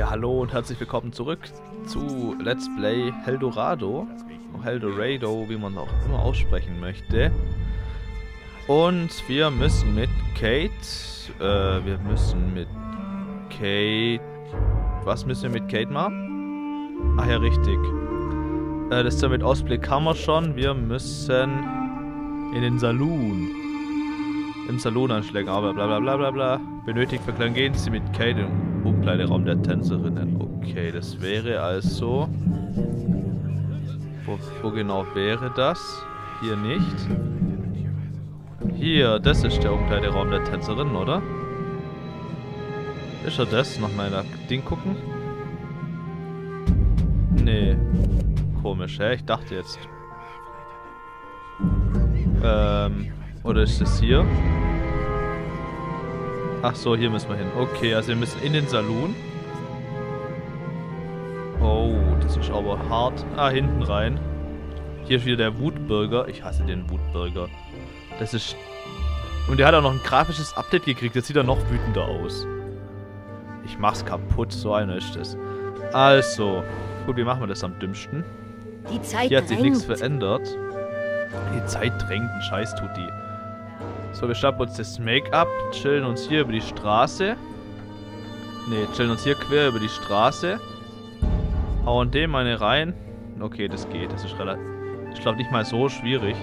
Ja, hallo und herzlich willkommen zurück zu Let's Play Helldorado. Helldorado, wie man es auch immer aussprechen möchte. Und wir müssen mit Kate... Was müssen wir mit Kate machen? Ach ja, richtig. Das ist ja mit Ausblick haben wir schon. Wir müssen in den Saloon. Im Salon anschlägen, aber bla bla bla bla bla. Benötigt für Klang gehen Sie mit Kate im Umkleideraum der Tänzerinnen. Okay, das wäre also... Wo genau wäre das? Hier nicht. Hier, das ist der Umkleideraum der Tänzerinnen, oder? Ist er das? Nochmal in das Ding gucken? Nee. Komisch, hä? Ich dachte jetzt. Oder ist das hier? Ach so, hier müssen wir hin. Okay, also wir müssen in den Saloon. Oh, das ist aber hart. Ah, hinten rein. Hier ist wieder der Wutbürger. Ich hasse den Wutbürger. Das ist... Und der hat auch noch ein grafisches Update gekriegt. Das sieht dann noch wütender aus. Ich mach's kaputt, so einer ist das. Also, gut, wie machen wir das am dümmsten? Die Zeit hier hat sich nichts verändert. Die Zeit drängt, einen Scheiß tut die. So, wir schnappen uns das Make-up, chillen uns hier über die Straße. Ne, chillen uns hier quer über die Straße. Hauen dem eine rein. Okay, das geht, das ist relativ... Ich glaube nicht mal so schwierig.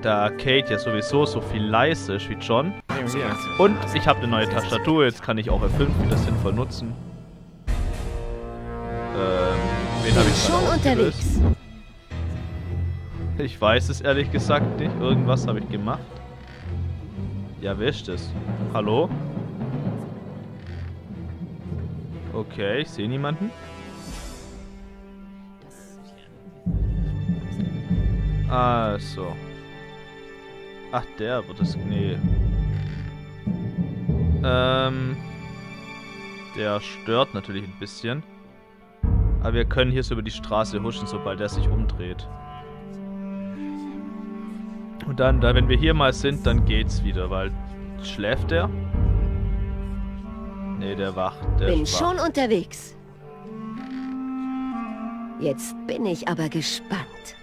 Da Kate ja sowieso so viel leise ist wie John. Und ich habe eine neue Tastatur, jetzt kann ich auch F5 wieder sinnvoll nutzen. Wen habe ich schon unterwegs? Ich weiß es ehrlich gesagt nicht. Irgendwas habe ich gemacht. Ja, wer ist das? Hallo? Okay, ich sehe niemanden. Also. Ach, der wird es... Nee. Der stört natürlich ein bisschen. Aber wir können hier so über die Straße huschen, sobald er sich umdreht. Und dann, da, wenn wir hier mal sind, dann geht's wieder, weil... Schläft der? Nee, der wacht. Bin schon unterwegs. Jetzt bin ich aber gespannt.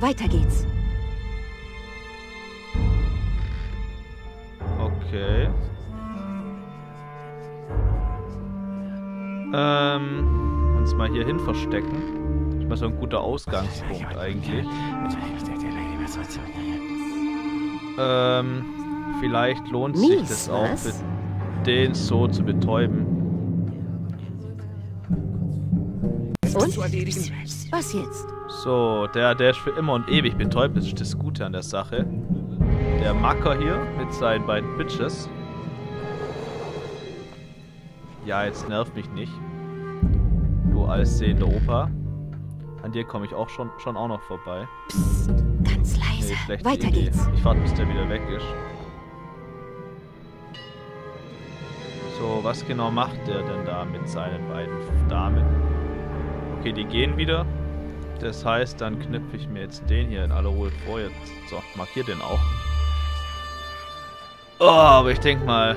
Weiter geht's. Okay. Uns mal hier hin verstecken. Das ist mal so ein guter Ausgangspunkt eigentlich. Vielleicht lohnt sich das auch, für den so zu betäuben. Und? Was jetzt? So, der ist für immer und ewig betäubt, das ist das Gute an der Sache. Der Macker hier mit seinen beiden Bitches. Ja, jetzt nervt mich nicht. Du allsehende Opa. An dir komme ich auch schon auch noch vorbei. Psst, ganz leise. Nee, weiter geht's. Ich warte, bis der wieder weg ist. So, was genau macht der denn da mit seinen beiden Damen? Okay, die gehen wieder. Das heißt, dann knüpfe ich mir jetzt den hier in aller Ruhe vor. Jetzt, so, markier den auch. Oh, aber ich denke mal,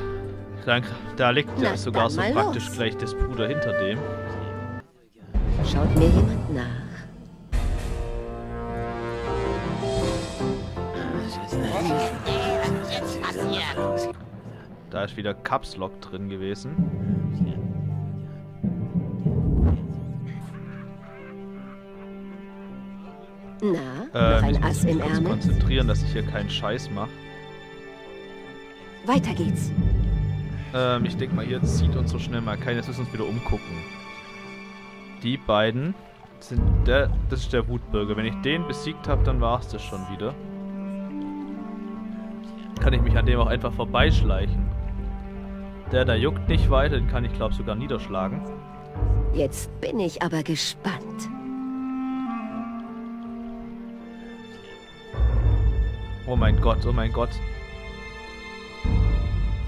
da liegt ja sogar so praktisch gleich das Puder hinter dem. Schaut mir jemand nach. Da ist wieder Caps Lock drin gewesen. Na, noch ein Ass im Ärmel. Ich muss mich konzentrieren, dass ich hier keinen Scheiß mache. Weiter geht's. Ich denke mal, hier zieht uns so schnell mal keiner. Jetzt müssen wir uns wieder umgucken. Die beiden sind das ist der Wutbürger. Wenn ich den besiegt habe, dann war es das schon wieder. Kann ich mich an dem auch einfach vorbeischleichen. Der da juckt nicht weiter, den kann ich glaube sogar niederschlagen. Jetzt bin ich aber gespannt. Oh mein Gott, oh mein Gott.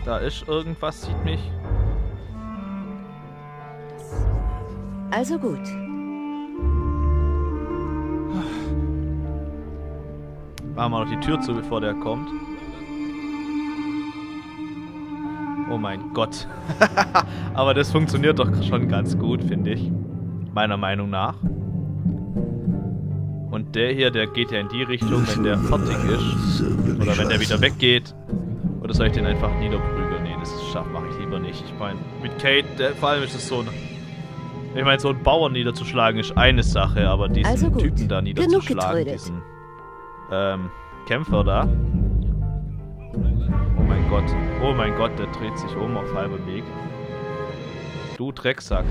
Da ist irgendwas, sieht mich. Also gut. Machen wir noch die Tür zu, bevor der kommt. Oh mein Gott. Aber das funktioniert doch schon ganz gut, finde ich. Meiner Meinung nach. Und der hier, der geht ja in die Richtung, wenn der fertig ist. Oder wenn der wieder weggeht. Oder soll ich den einfach niederprügeln? Nee, das mache ich lieber nicht. Ich meine, mit Kate, vor allem ist es so ein... Ich meine, so einen Bauern niederzuschlagen ist eine Sache, aber diesen also Typen da niederzuschlagen, diesen Kämpfer da... oh mein Gott, der dreht sich um auf halbem Weg. Du Drecksack.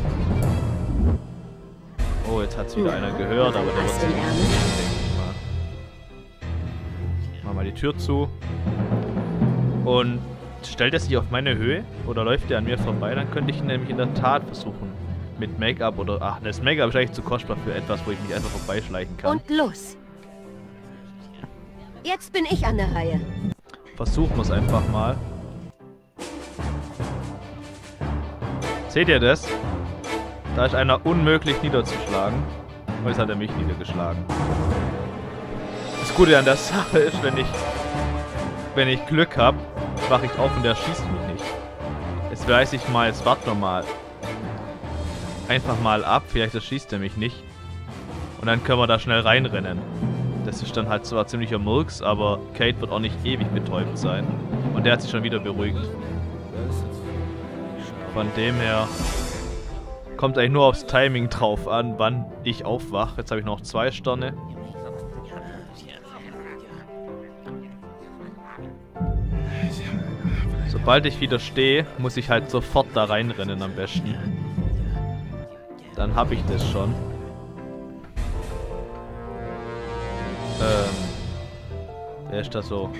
Oh, jetzt hat's wieder einer gehört, aber der wird sich nicht. Mach mal die Tür zu. Und stellt er sich auf meine Höhe oder läuft er an mir vorbei, dann könnte ich ihn nämlich in der Tat versuchen. Mit Make-up oder... Ach, das Make-up ist eigentlich zu kostbar für etwas, wo ich mich einfach vorbeischleichen kann. Und los! Jetzt bin ich an der Reihe. Versuchen wir es einfach mal. Seht ihr das? Da ist einer unmöglich niederzuschlagen. Und jetzt hat er mich niedergeschlagen. Das Gute an der Sache ist, wenn ich Glück habe, wache ich auf und der schießt mich nicht. Jetzt weiß ich mal, jetzt warten wir mal. Einfach mal ab, vielleicht erschießt er mich nicht. Und dann können wir da schnell reinrennen. Das ist dann halt zwar ziemlicher Murks, aber Kate wird auch nicht ewig betäubt sein. Und der hat sich schon wieder beruhigt. Von dem her kommt eigentlich nur aufs Timing drauf an, wann ich aufwache. Jetzt habe ich noch 2 Sterne. Sobald ich wieder stehe, muss ich halt sofort da reinrennen am besten. Dann habe ich das schon. Der ist da so.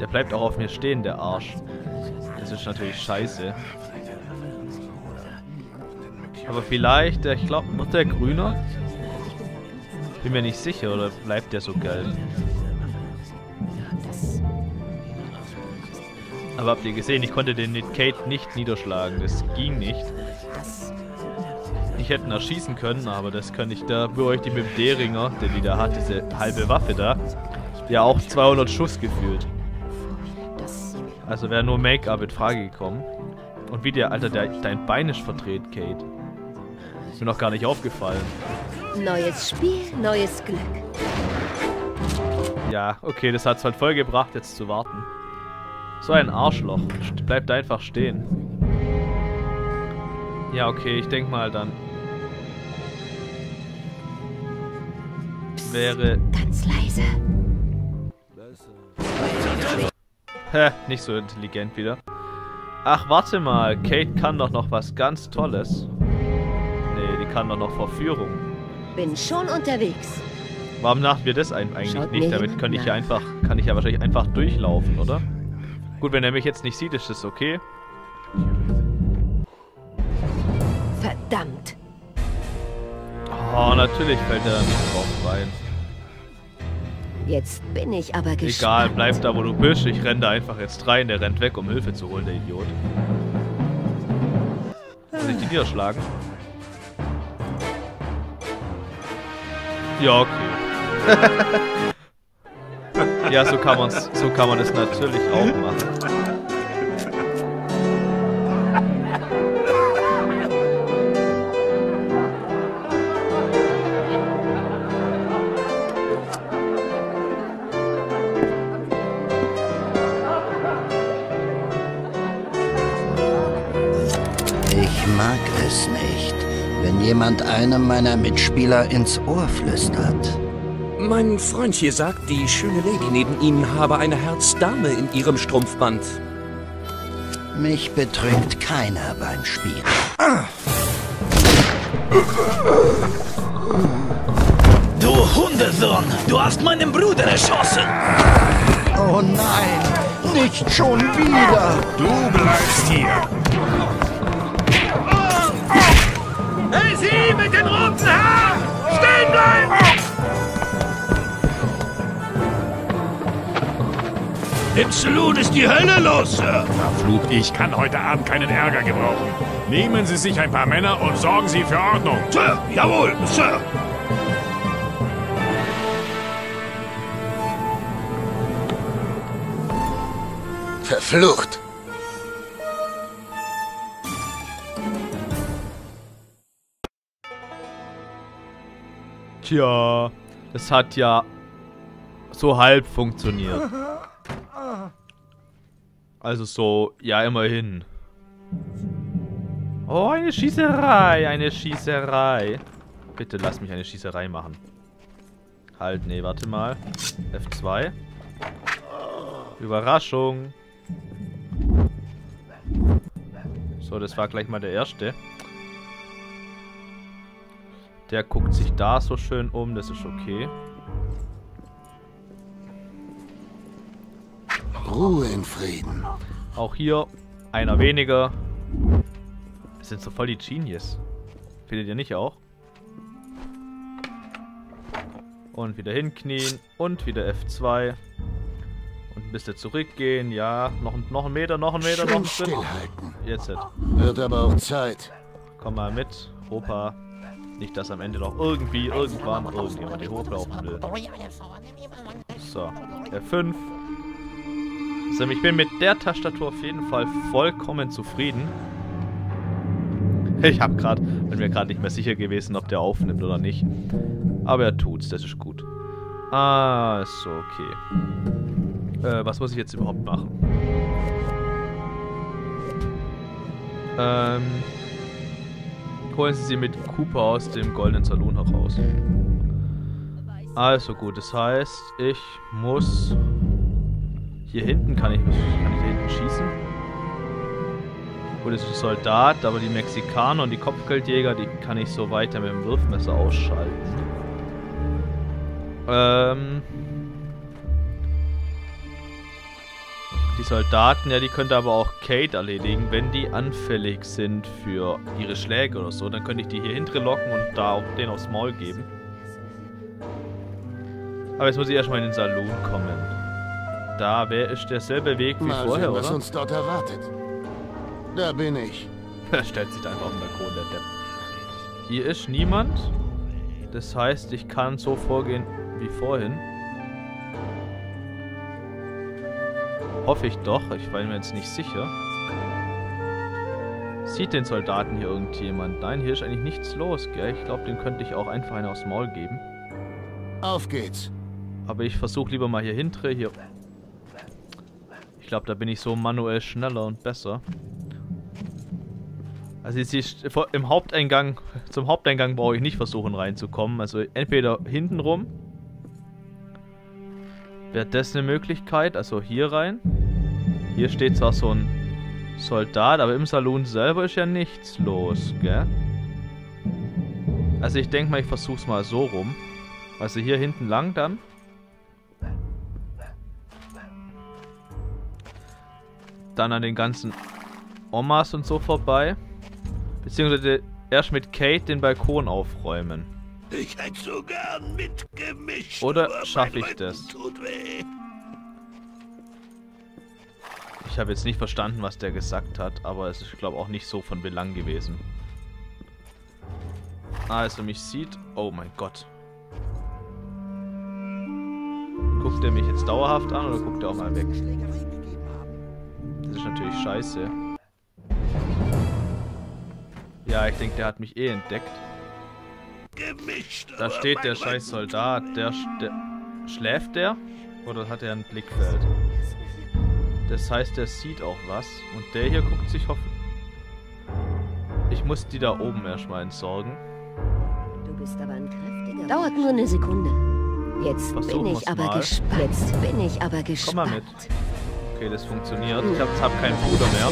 Der bleibt auch auf mir stehen, der Arsch. Das ist natürlich scheiße. Aber vielleicht, ich glaube, wird der grüner? Bin mir nicht sicher, oder bleibt der so gelb? Aber habt ihr gesehen, ich konnte den Kate nicht niederschlagen. Das ging nicht. Ich hätte ihn erschießen können, aber das kann ich da beurteilen mit dem Deringer, der wieder hat, diese halbe Waffe da. Ja, auch 200 Schuss gefühlt. Also wäre nur Make-up in Frage gekommen. Und wie der, Alter, dein Bein ist verdreht, Kate. Ist mir noch gar nicht aufgefallen. Neues Spiel, neues Glück. Ja, okay, das hat's halt voll gebracht, jetzt zu warten. So ein Arschloch. Bleibt einfach stehen. Ja, okay, ich denke mal dann. Wäre... Ganz leise. Hä, nicht so intelligent wieder. Ach, warte mal. Kate kann doch noch was ganz Tolles. Nee, die kann doch noch Verführung. Bin schon unterwegs. Warum machen wir das eigentlich nicht? Damit kann ich ja einfach, wahrscheinlich einfach durchlaufen, oder? Gut, wenn er mich jetzt nicht sieht, ist das okay. Verdammt. Oh, natürlich fällt er da nicht drauf rein. Jetzt bin ich aber gespannt. Egal, bleib da, wo du bist. Ich renne da einfach jetzt rein. Der rennt weg, um Hilfe zu holen, der Idiot. Soll ich die niederschlagen? Ja, okay. Ja, so kann man das natürlich auch machen. Nicht, wenn jemand einem meiner Mitspieler ins Ohr flüstert. Mein Freund hier sagt, die schöne Lady neben Ihnen habe eine Herzdame in ihrem Strumpfband. Mich betrügt keiner beim Spiel. Ah. Du Hundesohn, du hast meinen Bruder erschossen. Oh nein, nicht schon wieder. Du bleibst hier. Sie mit den roten Haaren! Stehen bleiben! Im Saloon ist die Hölle los, Sir! Verflucht, ich kann heute Abend keinen Ärger gebrauchen. Nehmen Sie sich ein paar Männer und sorgen Sie für Ordnung. Sir, jawohl, Sir! Verflucht! Tja, das hat ja so halb funktioniert. Also so, ja, immerhin. Oh, eine Schießerei, eine Schießerei. Bitte lass mich eine Schießerei machen. Halt, nee, warte mal. F2. Überraschung. So, das war gleich mal der erste. Der guckt sich da so schön um, das ist okay. Ruhe in Frieden. Auch hier einer weniger. Das sind so voll die Genies. Findet ihr nicht auch? Und wieder hinknien und wieder F2. Und ein bisschen zurückgehen, ja. Noch ein Meter, noch ein Meter, noch ein Stück. Jetzt. Wird aber auch Zeit. Komm mal mit, Opa. Nicht, dass am Ende noch irgendwie, irgendwann, irgendjemand die hochlaufen will. So, F5. Also ich bin mit der Tastatur auf jeden Fall vollkommen zufrieden. Ich hab grad, bin mir gerade nicht mehr sicher gewesen, ob der aufnimmt oder nicht. Aber er tut's, das ist gut. Ah, ist so, okay. Was muss ich jetzt überhaupt machen? Holen Sie sie mit Cooper aus dem goldenen Salon heraus. Also gut, das heißt, ich muss... Hier hinten kann ich hier hinten schießen. Gut, das ist ein Soldat, aber die Mexikaner und die Kopfgeldjäger, die kann ich so weiter mit dem Wurfmesser ausschalten. Die Soldaten, ja, die könnte aber auch Kate erledigen, wenn die anfällig sind für ihre Schläge oder so. Dann könnte ich die hier hintere locken und da auch den aufs Maul geben. Aber jetzt muss ich erstmal in den Salon kommen. Da wäre derselbe Weg wie vorher, sehen, oder? Was uns dort erwartet. Da bin ich. Er stellt sich da einfach auf den Balkon, der Depp. Hier ist niemand. Das heißt, ich kann so vorgehen wie vorhin. Hoffe ich doch, ich war mir jetzt nicht sicher. Sieht den Soldaten hier irgendjemand? Nein, hier ist eigentlich nichts los, gell? Ich glaube, den könnte ich auch einfach einen aufs Maul geben. Auf geht's. Aber ich versuche lieber mal hier hintere, hier. Ich glaube, da bin ich so manuell schneller und besser. Also im Haupteingang, zum Haupteingang brauche ich nicht versuchen reinzukommen. Also entweder hinten rum. Wäre das eine Möglichkeit? Also hier rein. Hier steht zwar so ein Soldat, aber im Salon selber ist ja nichts los, gell? Also ich denke mal, ich versuch's mal so rum. Also hier hinten lang dann. Dann an den ganzen Omas und so vorbei. Beziehungsweise erst mit Kate den Balkon aufräumen. Ich hätte so gern mitgemischt. Oder schaffe ich das? Ich habe jetzt nicht verstanden, was der gesagt hat, aber es ist, glaube ich, auch nicht so von Belang gewesen. Also mich sieht... Oh mein Gott. Guckt er mich jetzt dauerhaft an oder guckt er auch mal weg? Das ist natürlich scheiße. Ja, ich denke, der hat mich eh entdeckt. Da steht der scheiß Soldat. Der schläft der? Oder hat er ein Blickfeld? Das heißt, der sieht auch was. Und der hier guckt sich hoffentlich... Ich muss die da oben erstmal entsorgen. Du bist aber ein kräftiger... Dauert nur eine Sekunde. Jetzt bin ich aber gespannt. Jetzt bin ich aber gespannt. Komm mal mit. Okay, das funktioniert. Ich hab keinen Puder mehr.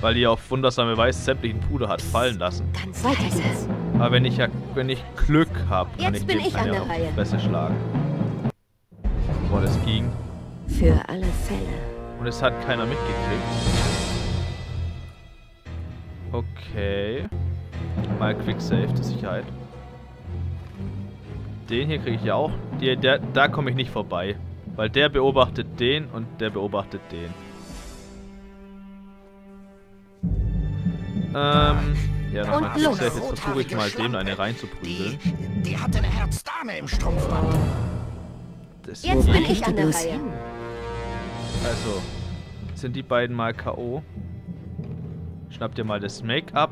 Weil die auf wundersame Weise sämtlichen Puder hat fallen lassen. Ganz weiter jetzt. Aber wenn ich Glück habe, kann ich den an der Reihe besser schlagen. Boah, das ging. Für alle Fälle. Und es hat keiner mitgekriegt. Okay. Mal Quicksave zur Sicherheit. Den hier kriege ich ja auch. Da komme ich nicht vorbei. Weil der beobachtet den und der beobachtet den. Ja, dann mal Quicksave. Jetzt versuche ich mal, dem eine reinzuprügeln. Die hatte eine Herzdame im Strumpfband. Jetzt bin ich an der Reihe. Also, sind die beiden mal K.O. Schnapp dir mal das Make-up.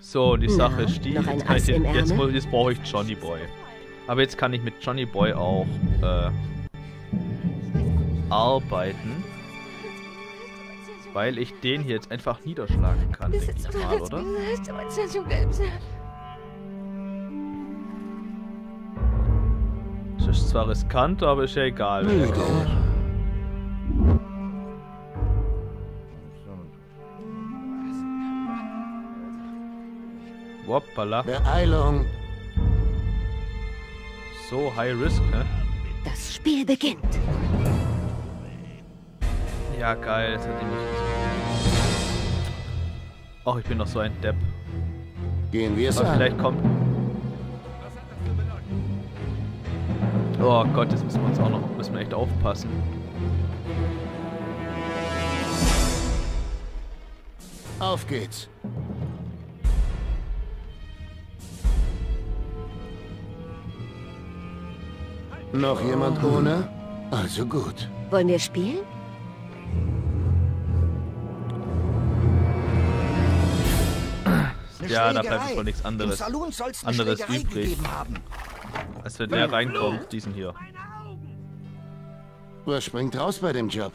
So, die Sache ist die, jetzt brauche ich Johnny Boy. Aber jetzt kann ich mit Johnny Boy auch arbeiten. Weil ich den hier jetzt einfach niederschlagen kann, denke ich mal, oder? Das ist zwar riskant, aber ist ja egal, wenn er glaubt. Woppala. Beeilung. So, High Risk, ne? Das Spiel beginnt. Ja, geil, das hat ihn nicht gesehen. Ach, ich bin doch so ein Depp. Gehen wir es an. Vielleicht kommt... Oh Gott, jetzt müssen wir uns auch noch... Müssen wir echt aufpassen. Auf geht's. Noch jemand ohne? Also gut. Wollen wir spielen? Ja, da bleibt wohl nichts anderes übrig, als wenn der reinkommt, diesen hier. Was springt raus bei dem Job?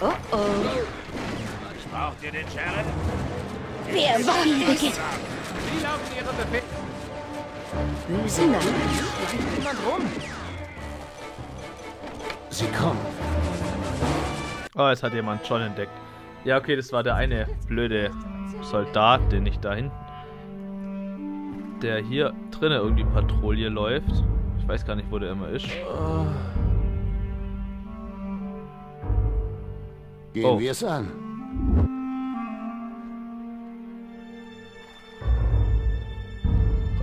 Oh oh. Braucht ihr den Charon? Wer war hier? Sie laufen ihre Befehle. Böse Nein. Hier liegt niemand rum. Sie kommen. Oh, jetzt hat jemand John entdeckt. Ja, okay, das war der eine blöde Soldat, den ich da hinten... Der hier drinnen irgendwie Patrouille läuft. Ich weiß gar nicht, wo der immer ist. Gehen wir es an.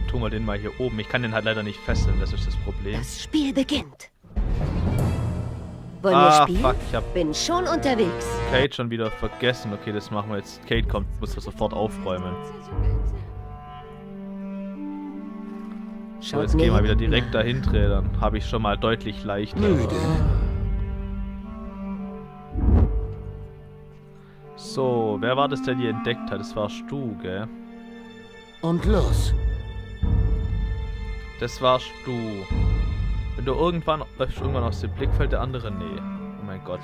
Tun wir den mal hier oben. Ich kann den halt leider nicht fesseln, das ist das Problem. Das Spiel beginnt. Wollen wir spielen? Fuck, ich bin schon unterwegs. Kate schon wieder vergessen. Okay, das machen wir jetzt. Kate kommt, muss das sofort aufräumen. So, jetzt gehen wir wieder direkt dahin drehen. Dann habe ich schon mal deutlich leichter. Müde. So, wer war das, der die entdeckt hat? Das war Stu, gell? Und los. Das war Stu. Wenn du irgendwann läufst, irgendwann aus dem Blickfeld der anderen, nee. Oh mein Gott.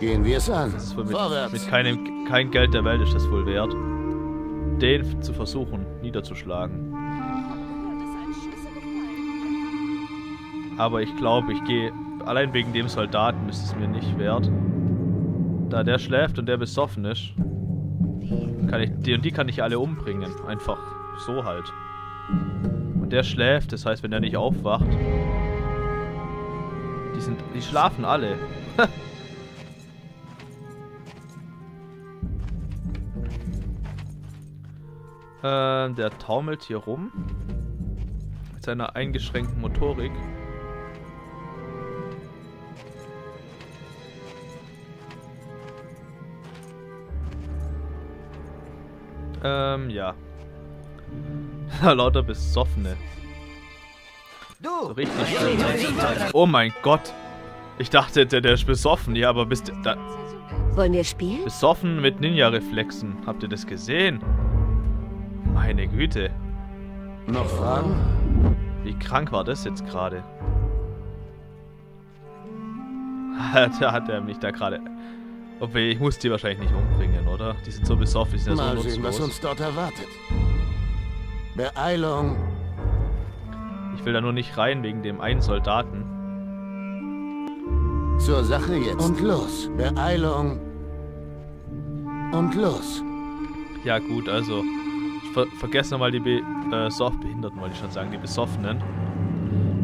Gehen wir es an. Das ist wohl mit kein Geld der Welt ist das wohl wert, den zu versuchen, niederzuschlagen. Aber ich glaube, ich gehe... Allein wegen dem Soldaten ist es mir nicht wert. Da der schläft und der besoffen ist, kann ich... Die kann ich alle umbringen. Einfach so halt. Und der schläft, das heißt, wenn er nicht aufwacht... Die schlafen alle. Der taumelt hier rum. Mit seiner eingeschränkten Motorik. Ja. Lauter Besoffene. So richtig schön. Oh mein Gott. Ich dachte, der ist besoffen. Ja, aber bist da... Wollen wir spielen? Besoffen mit Ninja-Reflexen. Habt ihr das gesehen? Meine Güte. Noch Fragen? Wie krank war das jetzt gerade? Da hat er mich da gerade... Obwohl, ich muss die wahrscheinlich nicht umbringen, oder? Die sind so besoffen, die sind ja so nutzlos. Mal sehen, was uns dort erwartet. Beeilung. Ich will da nur nicht rein wegen dem einen Soldaten. Zur Sache jetzt. Und los. Beeilung. Und los. Ja gut, also vergesst nochmal die Behinderten, wollte ich schon sagen, die Besoffenen.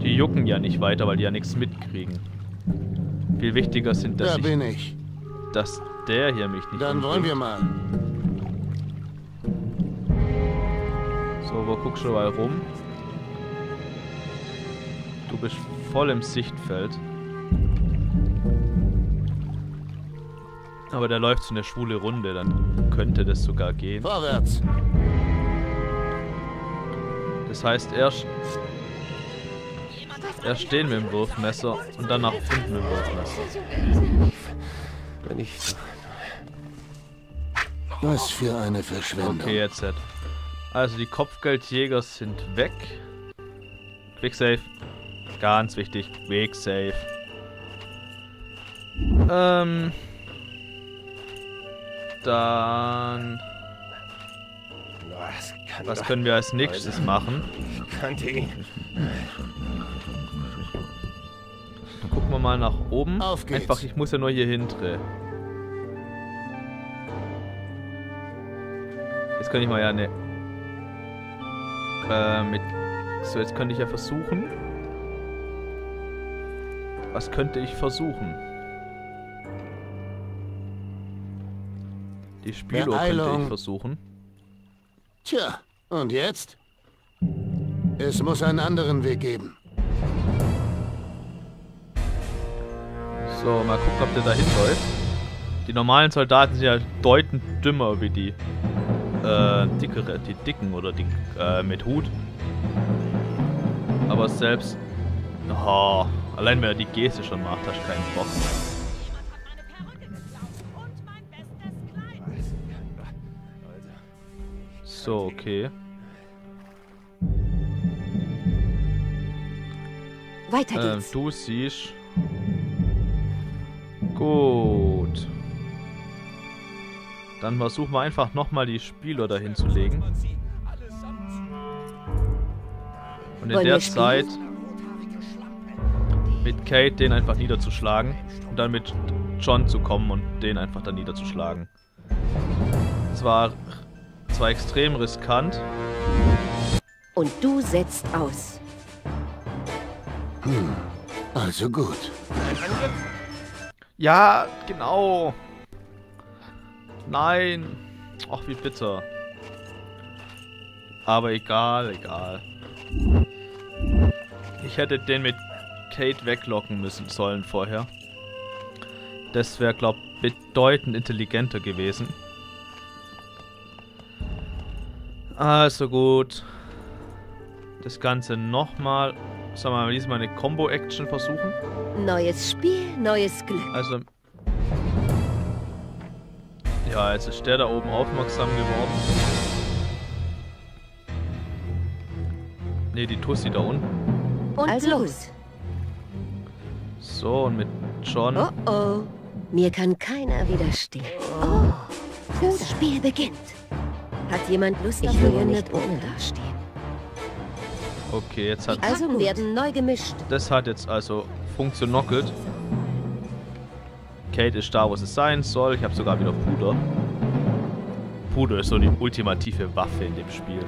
Die jucken ja nicht weiter, weil die ja nichts mitkriegen. Viel wichtiger sind, dass dass der hier mich nicht Dann wollen wir mal. So, wo guckst du mal rum? Du bist voll im Sichtfeld. Aber da läuft so eine schwule Runde, dann könnte das sogar gehen. Vorwärts! Das heißt erst... Erst stehen mit dem Wurfmesser und dann nach unten mit dem Wurfmesser. Wenn ich... Was für eine Verschwendung. Okay, jetzt. Also die Kopfgeldjäger sind weg. Quicksave. Ganz wichtig. Quicksave. Dann... Was können wir als nächstes machen? Gucken wir mal nach oben. Einfach, ich muss ja nur hier hintere. Jetzt könnte ich mal ja ne. So, jetzt könnte ich ja versuchen. Was könnte ich versuchen? Die Spieluhr könnte ich versuchen. Tja, und jetzt? Es muss einen anderen Weg geben. So, mal gucken, ob der da hinläuft. Die normalen Soldaten sind ja deutend dümmer wie die dickere, die dicken oder die mit Hut. Aber selbst... Oh, allein wenn er die Geste schon macht, hast du keinen Bock mehr. So, okay. Weiter geht's. Du siehst. Gut. Dann versuchen wir einfach nochmal die Spieler dahin zu legen. Und in der Zeit mit Kate den einfach niederzuschlagen. Und dann mit John zu kommen und den einfach dann niederzuschlagen. Das war... Das war extrem riskant. Und du setzt aus. Hm, also gut. Ja, genau. Nein. Ach, wie bitter. Aber egal, egal. Ich hätte den mit Kate weglocken müssen sollen vorher. Das wäre, glaube ich, bedeutend intelligenter gewesen. Also gut. Das Ganze nochmal. Sollen wir diesmal eine Combo-Action versuchen? Neues Spiel, neues Glück. Also. Ja, jetzt ist der da oben aufmerksam geworden. Ne, die Tussi da unten. Und also los. So, und mit John. Oh oh. Mir kann keiner widerstehen. Oh. Das Spiel beginnt. Hat jemand Lust, ich will nicht ohne dastehen. Okay, jetzt hat... Also werden neu gemischt. Das hat jetzt also funktioniert. Kate ist da, wo sie sein soll. Ich habe sogar wieder Puder. Puder ist so die ultimative Waffe in dem Spiel.